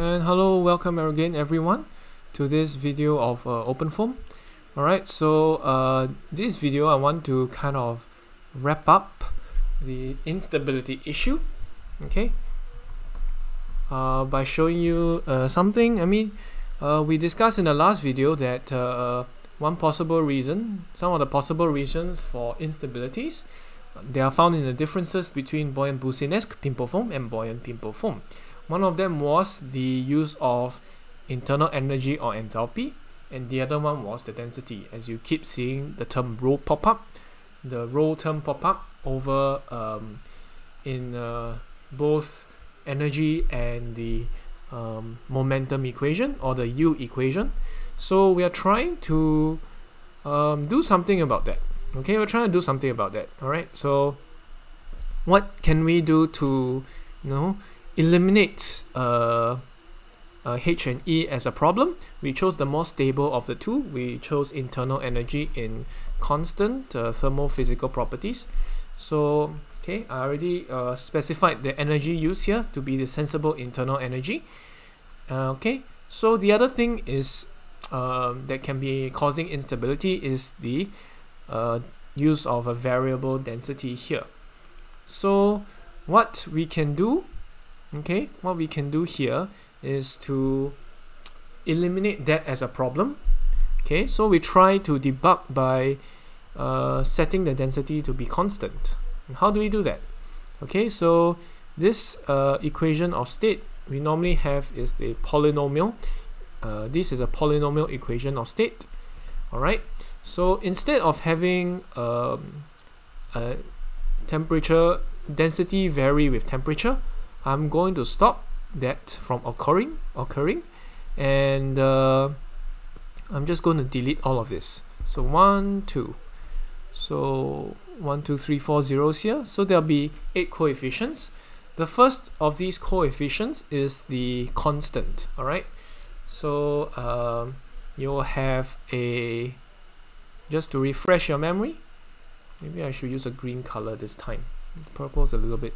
And hello, welcome again everyone to this video of OpenFOAM. Alright, so this video I want to kind of wrap up the instability issue, okay, by showing you something. I mean, we discussed in the last video that one possible reason, some of the possible reasons for instabilities, they are found in the differences between buoyant Boussinesque pimple foam and buoyant pimple foam. One of them was the use of internal energy or enthalpy, and the other one was the density. As you keep seeing the term rho pop up, the rho term pop up over in both energy and the momentum equation or the U equation. So we are trying to do something about that. Okay, we're trying to do something about that. All right. So what can we do to, you know, eliminate H and E as a problem? We chose the more stable of the two. We chose internal energy in constant thermophysical properties. So okay, I already specified the energy used here to be the sensible internal energy. Okay. So the other thing is that can be causing instability is the use of a variable density here. So what we can do, okay, what we can do here is to eliminate that as a problem. Okay, so we try to debug by setting the density to be constant. And how do we do that? Okay, so this equation of state we normally have is the polynomial. This is a polynomial equation of state. Alright, so instead of having a temperature density vary with temperature, I'm going to stop that from occurring, and I'm just going to delete all of this. So 1, 2, so 1, 2, 3, 4 zeros here. So there'll be 8 coefficients. The first of these coefficients is the constant. Alright, so you'll have a, just to refresh your memory, maybe I should use a green color this time. Purple is a little bit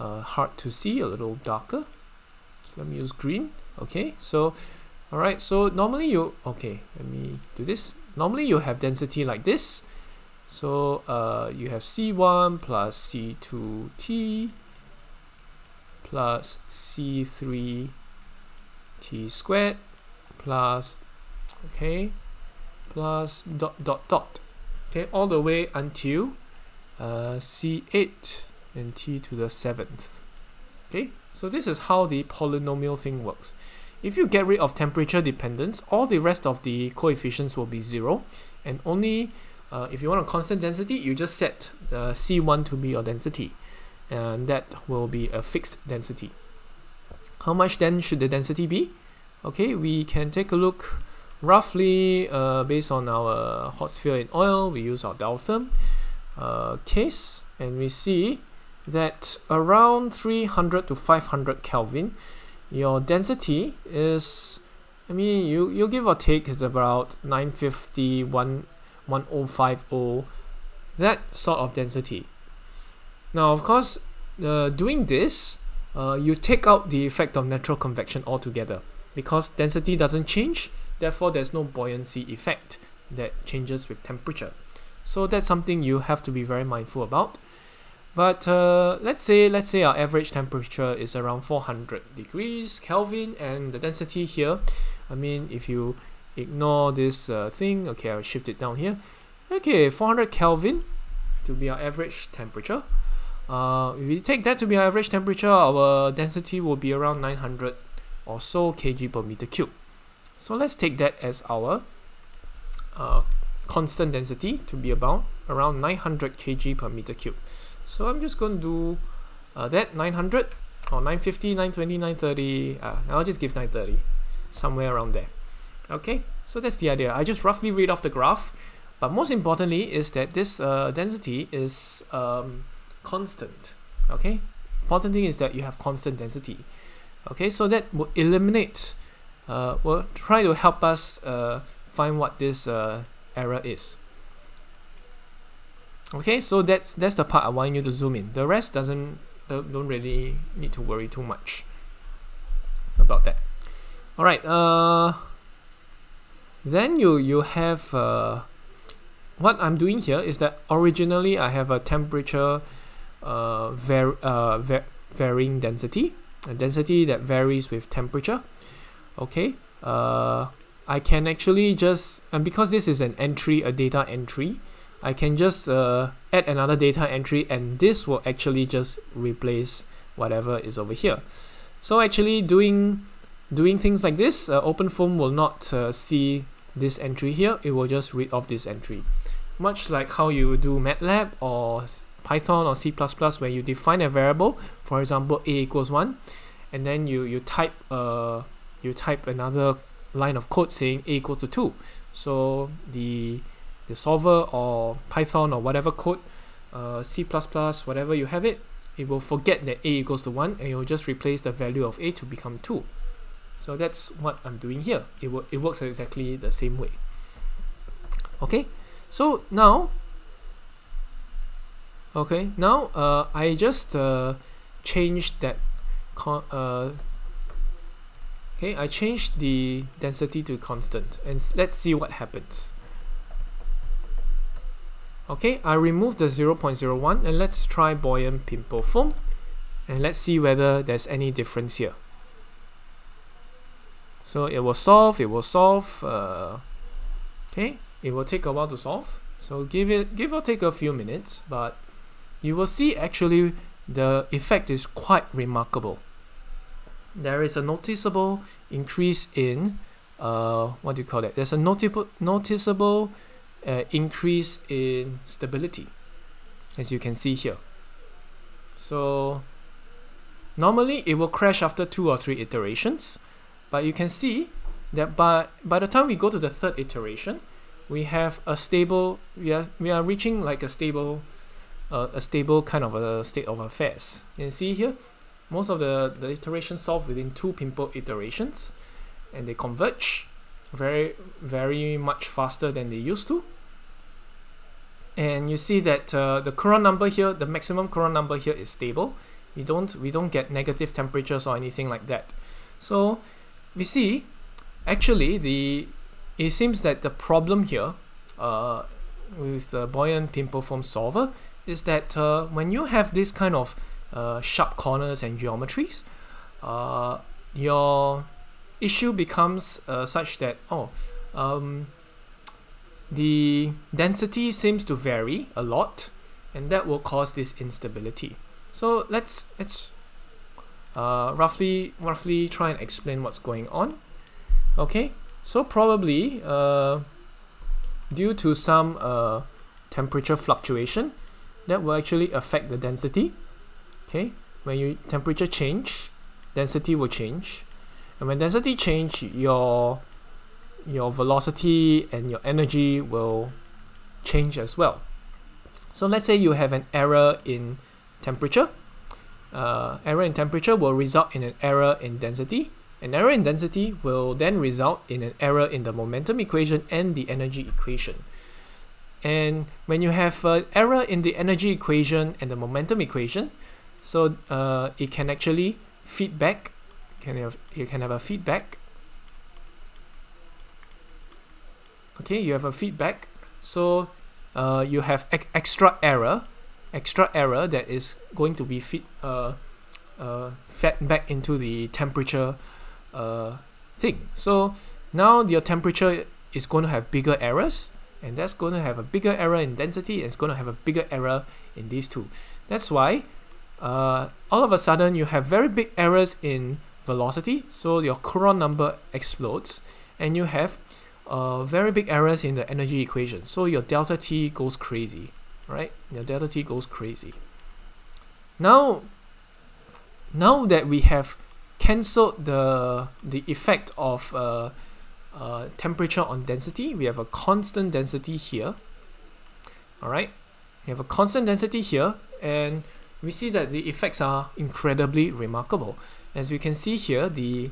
hard to see, a little darker, so let me use green. Okay, so alright, so normally you, okay, let me do this. Normally you have density like this. So you have C1 plus C2T plus C3T squared plus, okay, plus dot dot dot, okay, all the way until C8 and T to the 7th. Okay, so this is how the polynomial thing works. If you get rid of temperature dependence, all the rest of the coefficients will be 0, and only if you want a constant density, you just set C1 to be your density, and that will be a fixed density. How much then should the density be? Okay, we can take a look. Roughly, based on our hot sphere in oil, we use our Dowtherm case, and we see that around 300 to 500 Kelvin, your density is, I mean, you give or take, is about 950, 1050, that sort of density. Now, of course, doing this, you take out the effect of natural convection altogether, because density doesn't change, therefore there's no buoyancy effect that changes with temperature. So that's something you have to be very mindful about. But let's say our average temperature is around 400 degrees Kelvin, and the density here, I mean, if you ignore this thing, okay, I'll shift it down here. Okay, 400 Kelvin to be our average temperature. If we take that to be our average temperature, our density will be around 900 or so kg per meter cube. So let's take that as our constant density to be about around 900 kg per meter cube. So I'm just going to do that 900 or 950, 920, 930. I'll just give 930, somewhere around there. Okay, so that's the idea. I just roughly read off the graph, but most importantly is that this density is constant. Okay, important thing is that you have constant density. Okay, so that will eliminate, will try to help us find what this error is. Okay, so that's the part I want you to zoom in. The rest doesn't, don't really need to worry too much about that. All right. Then you have what I'm doing here is that originally I have a temperature varying density, a density that varies with temperature. Okay. I can actually just, and because this is an entry, a data entry, I can just add another data entry, and this will actually just replace whatever is over here. So actually doing things like this, OpenFOAM will not see this entry here. It will just read off this entry, much like how you do MATLAB or Python or C++, where you define a variable, for example a = 1, and then you type another line of code saying a = 2. So the solver or Python or whatever code, C++, whatever you have it, it will forget that a = 1 and it will just replace the value of a to become 2. So that's what I'm doing here. It works exactly the same way. Okay, so now, I just changed that. Okay, I changed the density to constant, and let's see what happens. Okay, I removed the 0.01, and let's try buoyant pimple foam, and let's see whether there's any difference here. So it will solve, okay, it will take a while to solve. So give or take a few minutes, but you will see actually the effect is quite remarkable. There is a noticeable increase in, what do you call that? There's a noticeable increase in stability, as you can see here. So normally it will crash after 2 or 3 iterations, but you can see that by the time we go to the 3rd iteration, we have a stable, we are reaching like a stable kind of a state of affairs. You can see here, most of the iterations solve within 2 pimple iterations, and they converge very much faster than they used to. And you see that the Courant number here, the maximum Courant number here is stable. We don't get negative temperatures or anything like that. So we see, actually, it seems that the problem here with the buoyant pimple foam solver is that when you have this kind of sharp corners and geometries, your issue becomes such that the density seems to vary a lot, and that will cause this instability. So let's roughly try and explain what's going on. Okay, so probably due to some temperature fluctuation that will actually affect the density. Okay, when your temperature change, density will change, and when density change, your velocity and your energy will change as well. So let's say you have an error in temperature. Error in temperature will result in an error in density. An error in density will then result in an error in the momentum equation and the energy equation. And when you have an error in the energy equation and the momentum equation, so it can actually feedback. You can have a feedback. Okay, you have a feedback. So you have extra error that is going to be fed back into the temperature thing. So now your temperature is going to have bigger errors, and that's going to have a bigger error in density, and it's going to have a bigger error in these two. That's why all of a sudden you have very big errors in velocity, so your Courant number explodes, and you have very big errors in the energy equation, so your delta T goes crazy. Right, your delta T goes crazy. Now that we have cancelled the effect of temperature on density, we have a constant density here. All right, we have a constant density here, and we see that the effects are incredibly remarkable. As you can see here, the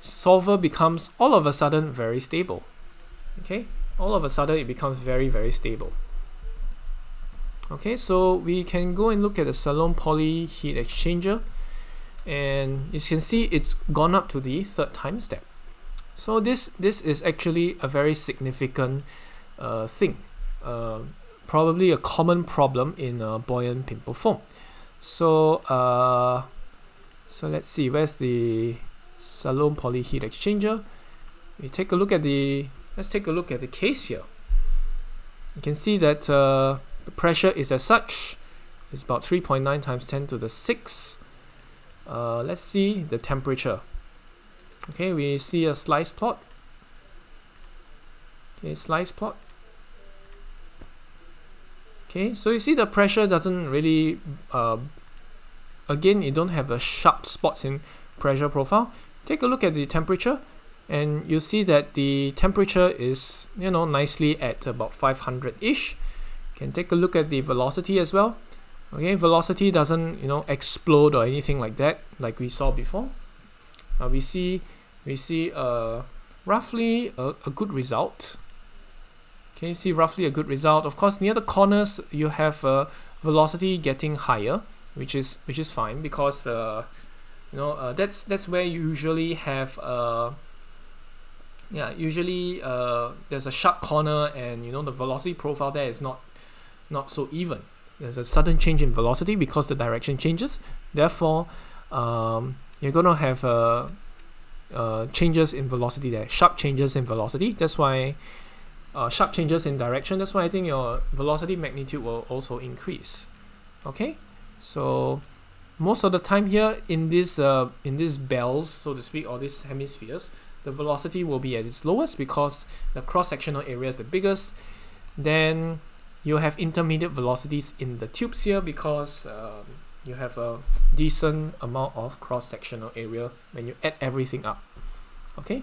solver becomes all of a sudden very stable. Okay, all of a sudden it becomes very stable. Okay, so we can go and look at the Salon poly heat exchanger. And as you can see, it's gone up to the third time step. So this is actually a very significant thing, probably a common problem in buoyant pimple foam. So let's see, where's the Salome poly heat exchanger? We take a look at the, let's take a look at the case here. You can see that the pressure is as such. It's about 3.9 times 10 to the 6. Let's see the temperature. Okay, we see a slice plot. Okay, slice plot. Okay, so you see the pressure doesn't really, again, you don't have the sharp spots in pressure profile. Take a look at the temperature, and you see that the temperature is, you know, nicely at about 500-ish. Can take a look at the velocity as well. Okay, velocity doesn't, you know, explode or anything like that, like we saw before. We see roughly a good result. Okay, you see roughly a good result. Of course, near the corners you have velocity getting higher, which is fine because you know, that's where you usually have there's a sharp corner, and you know the velocity profile there is not so even. There's a sudden change in velocity because the direction changes. Therefore, you're going to have changes in velocity there, sharp changes in velocity. That's why sharp changes in direction. That's why I think your velocity magnitude will also increase. Okay, so most of the time here in these bells, so to speak, or these hemispheres, the velocity will be at its lowest because the cross-sectional area is the biggest. Then you have intermediate velocities in the tubes here because you have a decent amount of cross-sectional area when you add everything up. Okay,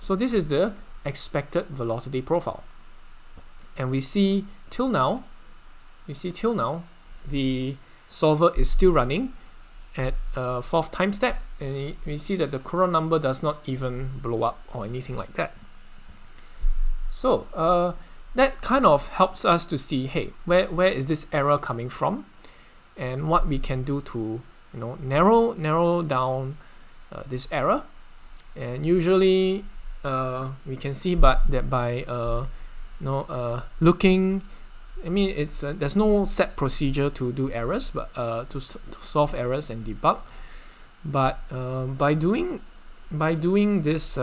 so this is the expected velocity profile, and we see till now, the solver is still running at fourth time step, and we see that the Courant number does not even blow up or anything like that. So that kind of helps us to see, hey, where is this error coming from, and what we can do to, you know, narrow down this error. And usually we can see, but that by looking, I mean, it's there's no set procedure to do errors, but to solve errors and debug. But by doing this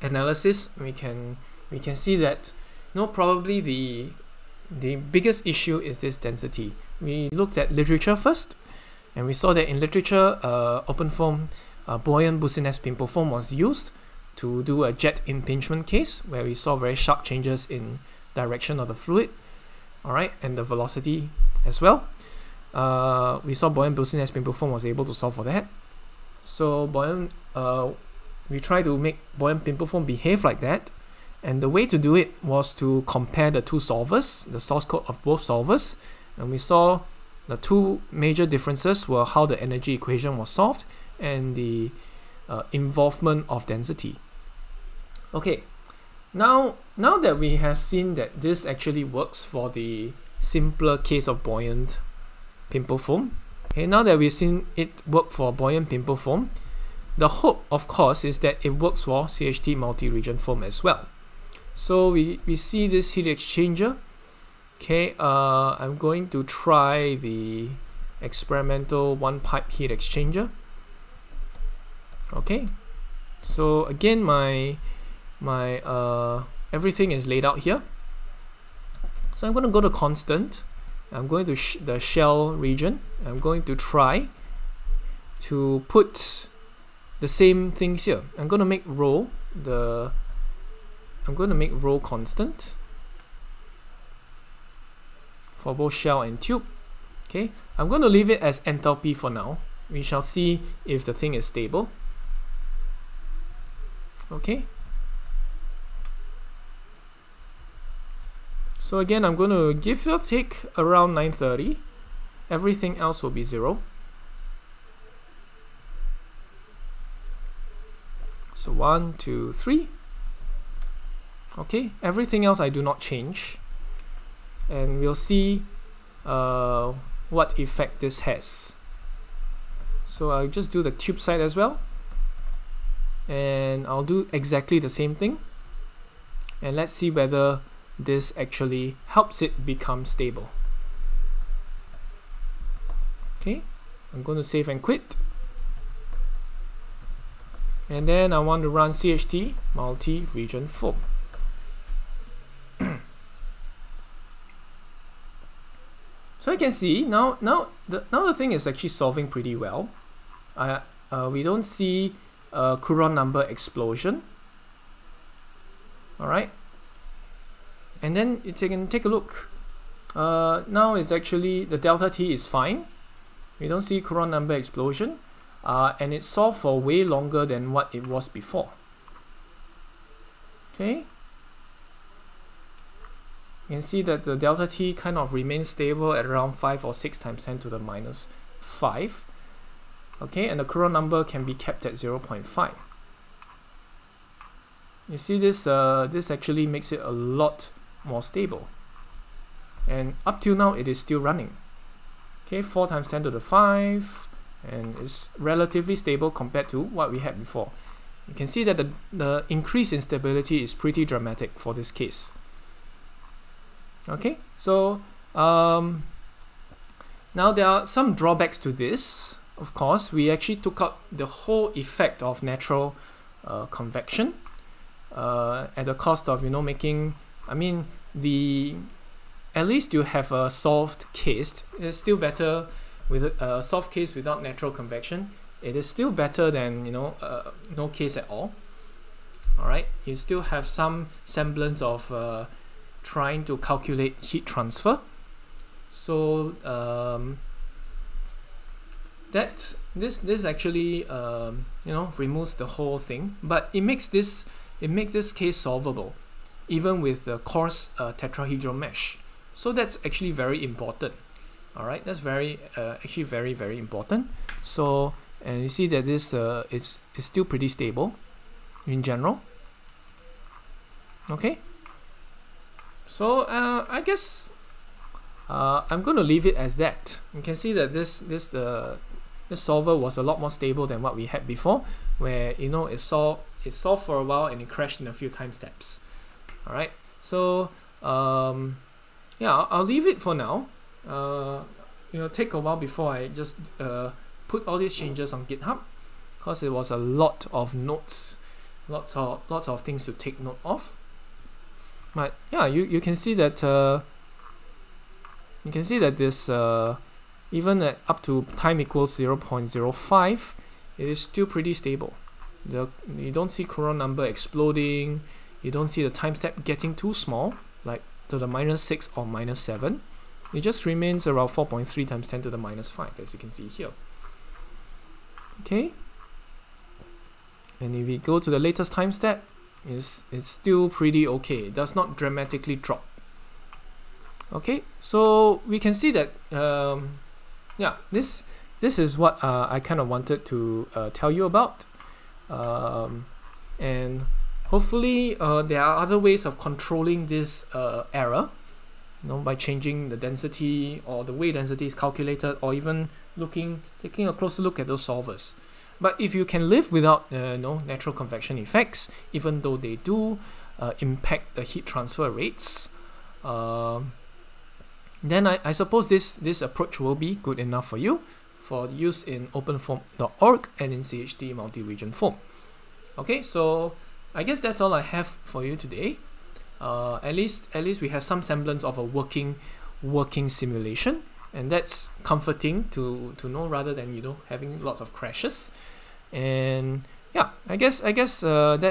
analysis, we can see that, you know, probably the biggest issue is this density. We looked at literature first, and we saw that in literature, OpenFOAM, buoyant Boussinesque pimple foam was used to do a jet impingement case where we saw very sharp changes in direction of the fluid, all right, and the velocity as well. We saw buoyant Boussinesque pimple foam was able to solve for that. So we try to make buoyant pimple foam behave like that. And the way to do it was to compare the two solvers, the source code of both solvers, and we saw the two major differences were how the energy equation was solved and the involvement of density. Okay, now that we have seen that this actually works for the simpler case of buoyant pimple foam, okay, now that we've seen it work for buoyant pimple foam, the hope, of course, is that it works for chtMultiRegion foam as well. So we see this heat exchanger. Okay, I'm going to try the experimental one-pipe heat exchanger. Okay, so again, my everything is laid out here. So I'm going to go to constant. I'm going to the shell region. I'm going to try to put the same things here. I'm going to make rho constant for both shell and tube. Okay, I'm going to leave it as enthalpy for now. We shall see if the thing is stable. Okay. So again, I'm going to give or take around 930. Everything else will be zero. So 1, 2, 3. Okay, everything else I do not change, and we'll see what effect this has. So I'll just do the tube side as well, and I'll do exactly the same thing, and let's see whether this actually helps it become stable. Okay, I'm going to save and quit, and then I want to run chtMultiRegionFoam. So I can see now the thing is actually solving pretty well. We don't see Courant number explosion. All right, and then you can take a look. Now it's actually the delta t is fine. We don't see Courant number explosion, and it solved for way longer than what it was before. Okay. You can see that the delta t kind of remains stable at around 5 or 6 times 10 to the minus 5. Okay, and the Courant number can be kept at 0.5. You see this, this actually makes it a lot more stable. And up till now, it is still running. Okay, 4 times 10 to the 5, and it's relatively stable compared to what we had before. You can see that the increase in stability is pretty dramatic for this case. Okay, so now there are some drawbacks to this. Of course, we actually took out the whole effect of natural convection at the cost of, making, at least you have a solved case. It's still better with a solved case without natural convection. It is still better than, no case at all. All right, you still have some semblance of trying to calculate heat transfer. So this actually removes the whole thing, but it makes this case solvable even with the coarse tetrahedral mesh. So that's actually very important. All right, that's very actually very, very important. So, and you see that this is still pretty stable in general. Okay. So I guess I'm going to leave it as that. You can see that this solver was a lot more stable than what we had before, where it solved for a while and it crashed in a few time steps. All right. So yeah, I'll leave it for now. Take a while before I just put all these changes on GitHub, because it was a lot of notes, lots of things to take note of. But yeah, you can see that this even at up to time equals 0.05, it is still pretty stable. You don't see Courant number exploding. You don't see the time step getting too small, like to the minus 6 or minus 7. It just remains around 4.3 times 10 to the minus 5, as you can see here. Okay. And if we go to the latest time step, it's still pretty okay. It does not dramatically drop. Okay, so we can see that yeah, this is what I kind of wanted to tell you about, and hopefully there are other ways of controlling this error, by changing the density or the way density is calculated, or even taking a closer look at those solvers. But if you can live without natural convection effects, even though they do impact the heat transfer rates, then I suppose this approach will be good enough for you, for use in openfoam.org and in chtMultiRegionFoam. Okay, so I guess that's all I have for you today. At least we have some semblance of a working simulation. And that's comforting to know, rather than having lots of crashes. And yeah, I guess that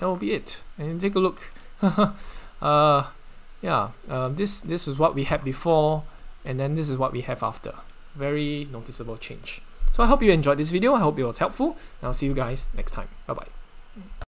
will be it. And take a look. Yeah, this is what we had before, and then this is what we have after. Very noticeable change. So I hope you enjoyed this video. I hope it was helpful. And I'll see you guys next time. Bye bye.